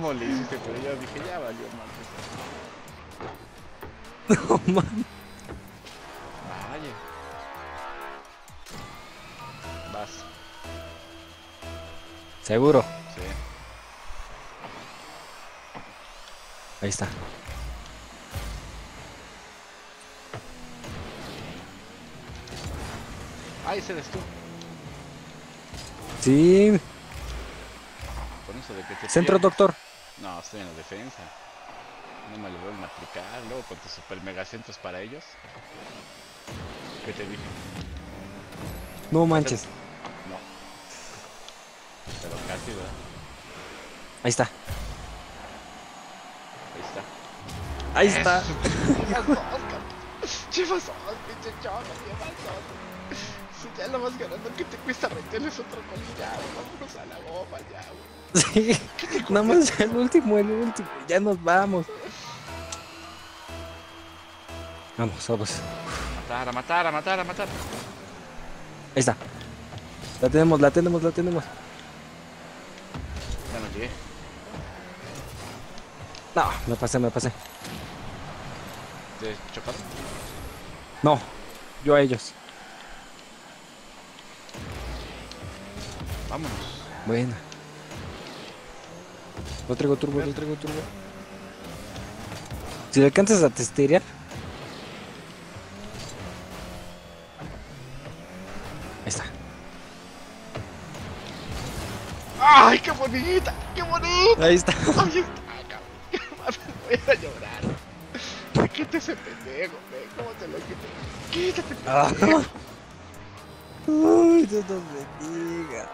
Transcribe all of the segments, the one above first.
cómo le hiciste, pero yo dije, ya valió, man. No, man. Vaya. Vas. ¿Seguro? Sí. Ahí está. Ah, ese eres tú. Sí. Con eso de que te centro, doctor. No, estoy en la defensa. No me lo vuelven a aplicar, luego con tus super megacentros para ellos. ¿Qué te dije? No manches. No. Pero casi, ¿verdad? Ahí está. Ahí está. Chivas, pinche chavo, si ya lo vas ganando, ¿qué te cuesta meterles otro colillado? Vámonos a la bomba ya, güey. Sí, nada más ya el último, ya nos vamos. Vamos. A matar. Ahí está. La tenemos. Ya no llegué. No, me pasé. ¿Te chocaron? No, yo a ellos. Vámonos. Bueno. No traigo turbo. Si le alcanzas a testerear. Ahí está. ¡Ay, qué bonita! ¡Qué bonita! Ahí está. Voy a llorar. Quítate ese pendejo, ve. ¿Cómo te lo quité? Quítate, pendejo. Uy, Dios nos bendiga.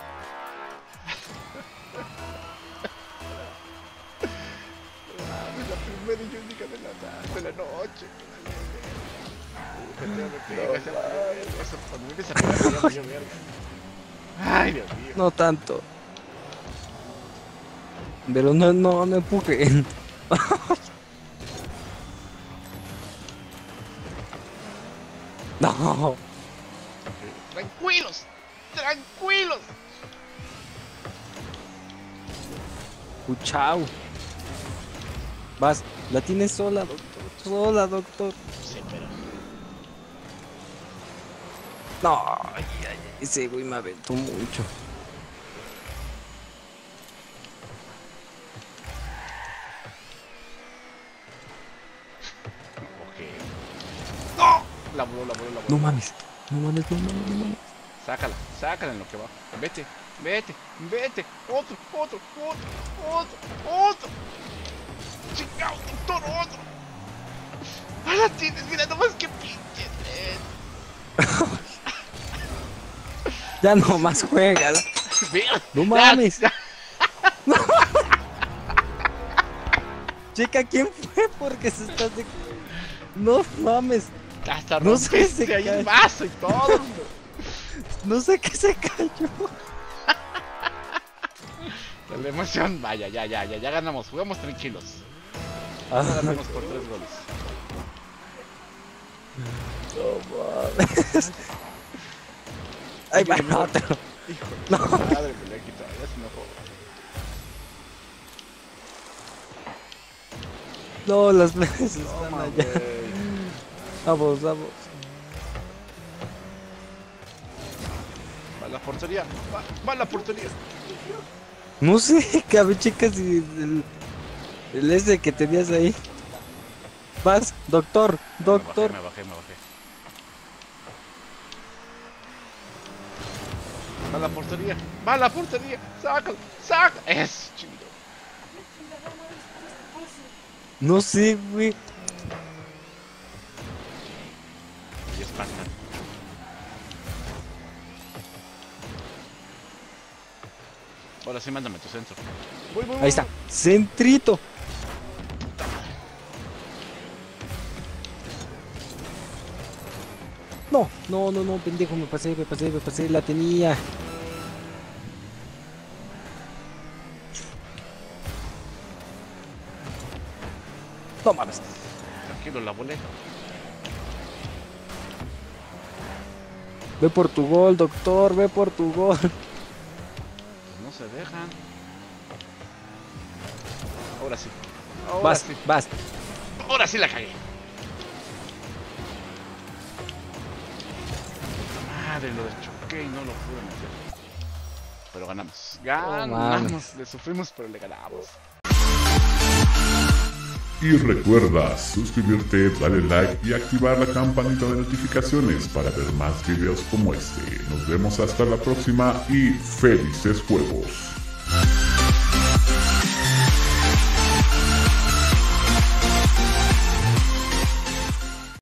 La primera y única de la noche. Ay, Dios mío. No tanto. Pero no empujen. No. Tranquilos. Chao. Vas, la tienes sola, doctor. Sí, pero. No, ese güey me aventó mucho. La voló. No mames. Sácala en lo que va. Vete. Otro. Chingado, doctor, otro. Ahora tienes, mira, nomás que pinche. Ya nomás juega. No mames. No. Checa quién fue porque se está de... No mames. Hasta no sé si hay un vaso y todo. No sé qué se cayó. La emoción, vaya, ya ganamos, jugamos tranquilos. Ganamos por 3 goles. No mames. Ahí va otro. Hijo de madre, me la he quitado, ya se me jodó. No, las veces están allá. Vamos. Va la portería. No sé, cabe, chicas, si el ese que tenías ahí. Vas, doctor. Me bajé. Va la portería. Sácalo. Es chido. No sé, güey. Ahora sí, mándame tu centro. Voy. Ahí está, centrito. No, pendejo, me pasé, la tenía. No mames. Tranquilo, la boleta. Ve por tu gol, doctor, ve por tu gol. Pues no se dejan. Ahora sí. Basta. Ahora sí la cagué. Madre, lo deschoqué y no lo pude meter. Pero ganamos. Ganamos. Oh, le sufrimos, pero le ganamos. Y recuerda suscribirte, darle like y activar la campanita de notificaciones para ver más videos como este. Nos vemos hasta la próxima y felices juegos.